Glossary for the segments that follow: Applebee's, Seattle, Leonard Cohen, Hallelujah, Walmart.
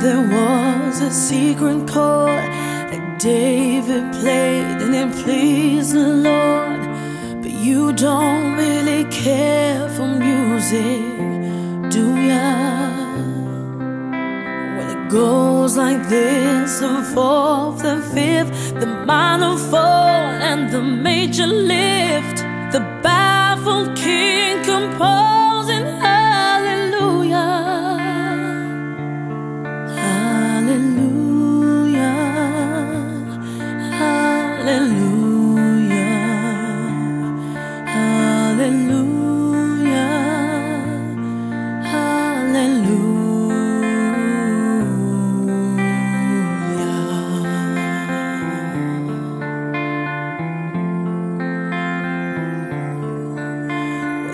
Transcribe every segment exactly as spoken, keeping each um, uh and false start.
there was a secret chord that David played and it pleased the Lord. But you don't really care for music, do ya? Well, it goes like this, the fourth, the fifth, the minor fall and the major lift. The baffled king composing hallelujah, hallelujah, hallelujah, hallelujah, hallelujah.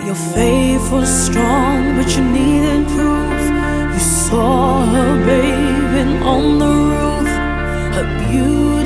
Your faith was strong, but you needed proof. You saw her bathing on the roof, her beauty